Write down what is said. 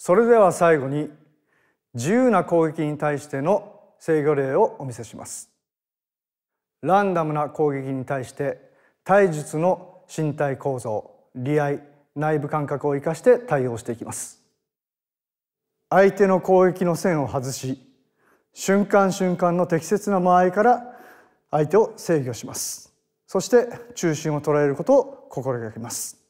それでは最後に自由な攻撃に対しての制御例をお見せします。ランダムな攻撃に対して体術の身体構造、利合、内部感覚を生かして対応していきます。相手の攻撃の線を外し、瞬間瞬間の適切な間合いから相手を制御します。そして中心を捉えることを心がけます。